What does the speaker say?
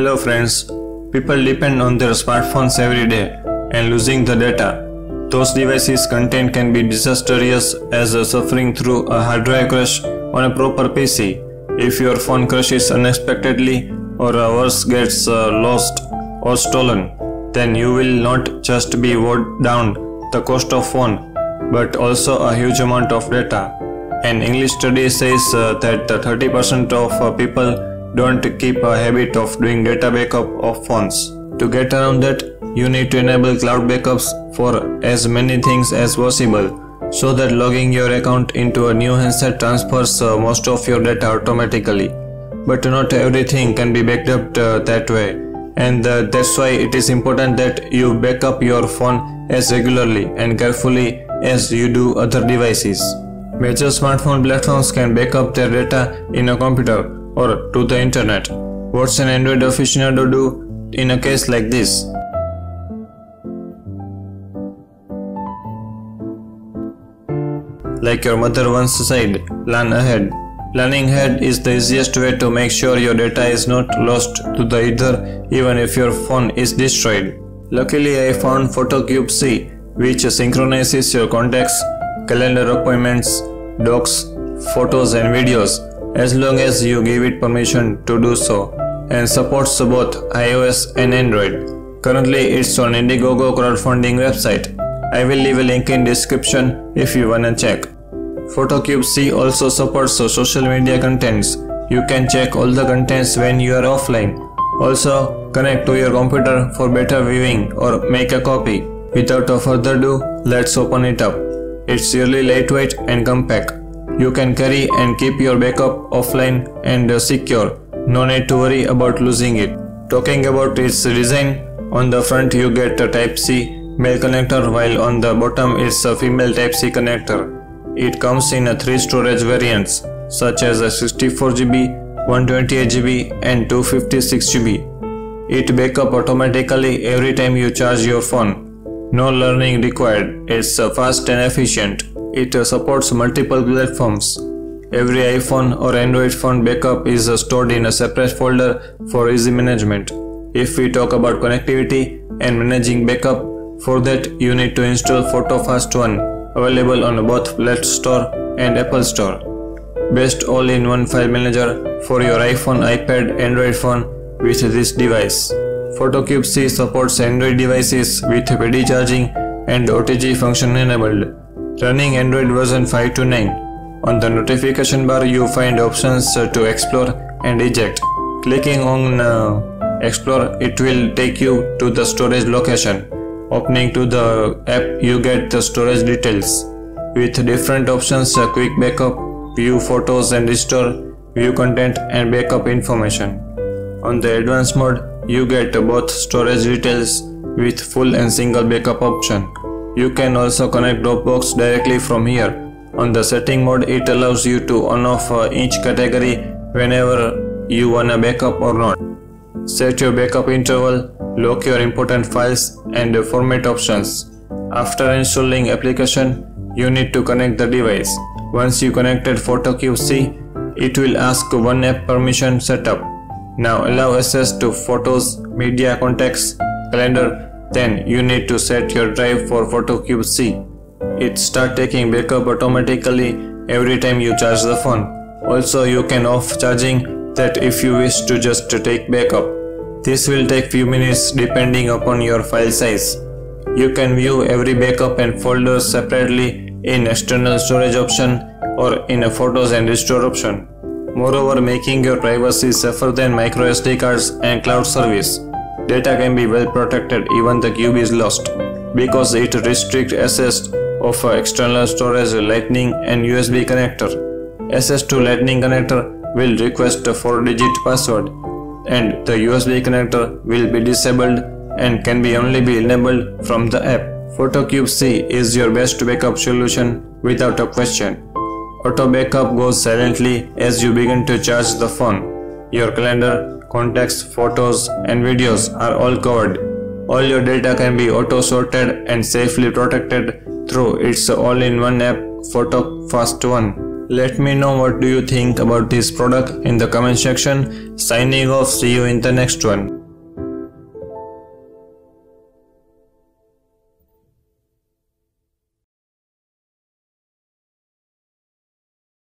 Hello friends, people depend on their smartphones every day and losing the data. Those devices' content can be disastrous as suffering through a hard drive crash on a proper PC. If your phone crashes unexpectedly or worse gets lost or stolen, then you will not just be worn down the cost of phone, but also a huge amount of data. An English study says that 30% of people don't keep a habit of doing data backup of phones. To get around that, you need to enable cloud backups for as many things as possible, so that logging your account into a new handset transfers most of your data automatically. But not everything can be backed up that way, and that's why it is important that you back up your phone as regularly and carefully as you do other devices. Major smartphone platforms can back up their data in a computer or to the internet. What's an Android aficionado do in a case like this? Like your mother once said, plan ahead. Planning ahead is the easiest way to make sure your data is not lost to the ether, even if your phone is destroyed. Luckily, I found PhotoCube C, which synchronizes your contacts, calendar appointments, docs, photos and videos, as long as you give it permission to do so, and supports both iOS and Android. Currently, it's on Indiegogo crowdfunding website. I will leave a link in description if you wanna check. PhotoCube C also supports social media contents. You can check all the contents when you are offline. Also, connect to your computer for better viewing or make a copy. Without further ado, let's open it up. It's really lightweight and compact. You can carry and keep your backup offline and secure. No need to worry about losing it. Talking about its design, on the front you get a Type-C male connector, while on the bottom is a female Type-C connector. It comes in 3 storage variants such as a 64GB, 128GB and 256GB. It backs up automatically every time you charge your phone. No learning required. It's fast and efficient. It supports multiple platforms. Every iPhone or Android phone backup is stored in a separate folder for easy management. If we talk about connectivity and managing backup, for that, you need to install PhotoFast One, available on both Play Store and Apple Store. Best all-in-one file manager for your iPhone, iPad, Android phone with this device. PhotoCube C supports Android devices with PD charging and OTG function enabled. Running Android version 5.9. On the notification bar, you find options to explore and eject. Clicking on Explore, it will take you to the storage location. Opening to the app, you get the storage details with different options: quick backup, view photos and restore, view content and backup information. On the advanced mode, you get both storage details with full and single backup option. You can also connect Dropbox directly from here. On the setting mode, it allows you to on off each category whenever you wanna backup or not. Set your backup interval, lock your important files and format options. After installing application, you need to connect the device. Once you connected PhotoCube C, it will ask one app permission setup. Now allow access to photos, media, contacts, calendar. Then you need to set your drive for PhotoCube C. It starts taking backup automatically every time you charge the phone. Also, you can off charging that if you wish to just take backup. This will take few minutes depending upon your file size. You can view every backup and folder separately in external storage option or in a photos and restore option. Moreover, making your privacy safer than micro SD cards and cloud service. Data can be well protected even the cube is lost, because it restricts access of external storage, lightning and USB connector. Access to lightning connector will request a 4-digit password, and the USB connector will be disabled and can be only be enabled from the app. PhotoCube C is your best backup solution without a question. Auto backup goes silently as you begin to charge the phone. Your calendar, contacts, photos and videos are all covered. All your data can be auto sorted and safely protected through its all-in-one app PhotoFast One. Let me know what do you think about this product in the comment section. Signing off, see you in the next one.